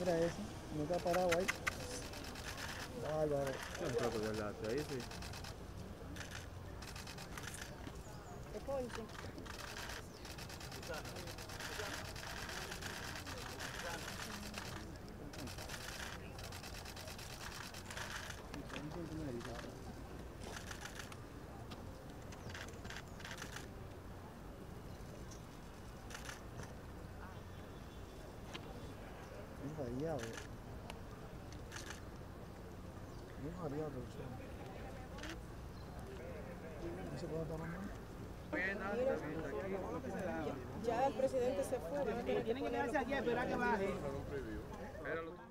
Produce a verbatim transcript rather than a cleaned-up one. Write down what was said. Mira eso, no te ha parado ahí. Bárbaro. Un poco de late ahí, sí. ¿Qué coño? Bien variado, ¿no se puede tomar nada? Ya el presidente se fue. Tienen que quedarse aquí a esperar que baje.